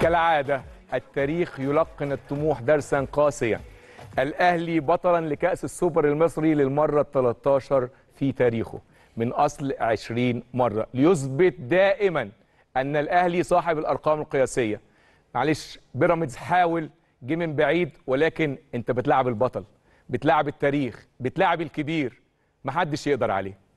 كالعادة التاريخ يلقن الطموح درسا قاسيا. الأهلي بطلا لكأس السوبر المصري للمرة 13 في تاريخه من أصل 20 مرة، ليثبت دائما أن الأهلي صاحب الأرقام القياسية. معلش بيراميدز حاول، جه من بعيد، ولكن أنت بتلعب البطل، بتلعب التاريخ، بتلعب الكبير، محدش يقدر عليه.